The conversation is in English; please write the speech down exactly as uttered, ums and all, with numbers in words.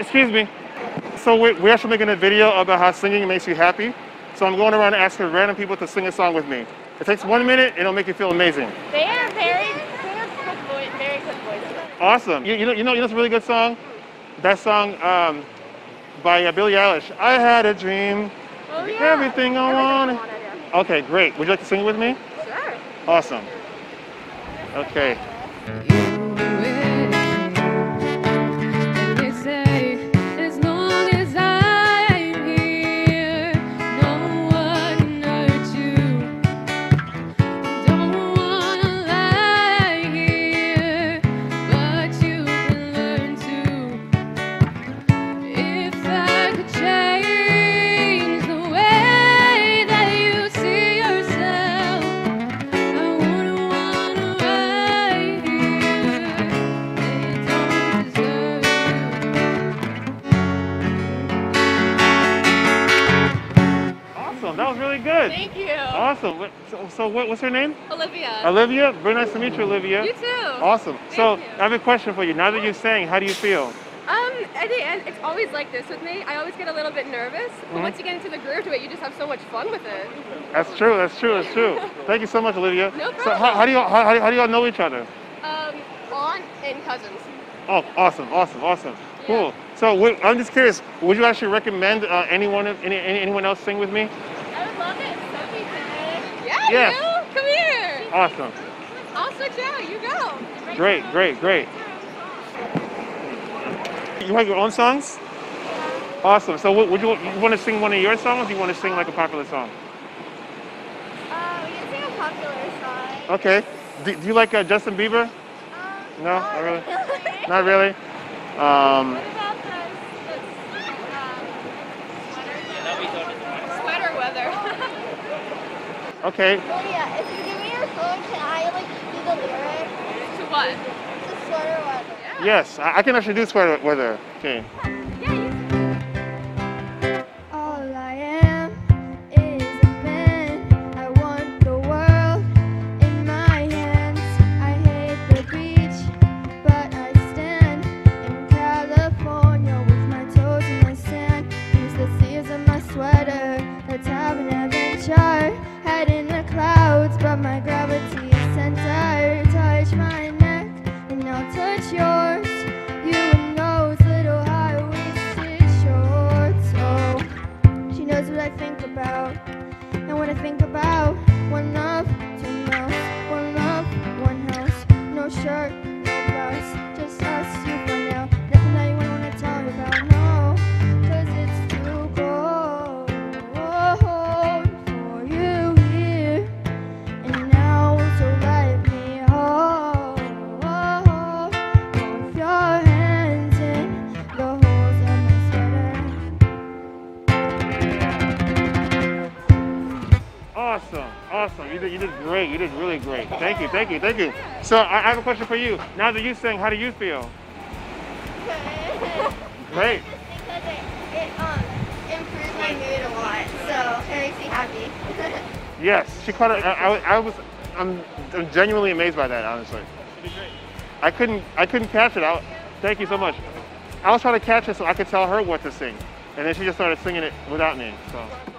excuse me. So we, we're actually making a video about how singing makes you happy. So I'm going around asking random people to sing a song with me. It takes one minute, it'll make you feel amazing. They are very, they have good voice, very good voices. Awesome. You, you know, you know, you know, it's a really good song. That song um, by uh, Billie Eilish. I had a dream. Oh, yeah. Everything I wanted. I wanted yeah. Okay, great. Would you like to sing with me? Sure. Awesome. Okay. That was really good. Thank you. Awesome. So, so what, what's her name? Olivia. Olivia? Very nice to meet you, Olivia. You too. Awesome. Thank so you. I have a question for you. Now that you sang, how do you feel? Um, at the end, it's always like this with me. I always get a little bit nervous, but mm-hmm. once you get into the groove to it, you just have so much fun with it. That's true. That's true. That's true. Thank you so much, Olivia. No problem. So how, how do y'all how, how do y'all know each other? Um, aunt and cousins. Oh, awesome. Awesome. Awesome. Yeah. Cool. So what, I'm just curious. Would you actually recommend uh, anyone any, anyone else sing with me? Yeah, yeah. You? Come here. Awesome. I'll switch out. You go. Great, great, great. You have your own songs? Yeah. Awesome. So would you, you want to sing one of your songs or do you want to sing like a popular song? Uh, we can sing a popular song. Okay. Do, do you like uh, Justin Bieber? Um, no? Not really? Not really? Um, what about the, the um, sweater weather? Sweater weather. Okay. Well, yeah, if you give me your phone, can I, like, do the lyrics? To what? To Sweater Weather. Yeah. Yes, I, I can actually do Sweater Weather. Okay. Yeah, you can. All I am is a man. I want the world in my hands. I hate the beach, but I stand in California with my toes in the sand. Use the seams of my sweater. Let's have an adventure. Head in the clouds, but my gravity is centered. Touch my neck, and I'll touch yours. You and those little high-waisted shorts. Oh, she knows what I think about, and what I think about. One love, two mouths, one love, one house. No shirt, no blouse, just us, you for now. Nothing that you wanna wanna tell me about, no, 'cause it's too cold. Awesome, awesome. You did, you did great. You did really great. Thank you, thank you, thank you. So I, I have a question for you. Now that you sang, how do you feel? Good. Great. Just because it, it um, improved my mood a lot, so it makes me happy. Yes, she caught it. I, I, I was, I'm, I'm genuinely amazed by that, honestly. She did great. I couldn't, I couldn't catch it. I, thank you so much. I was trying to catch it so I could tell her what to sing, and then she just started singing it without me. So.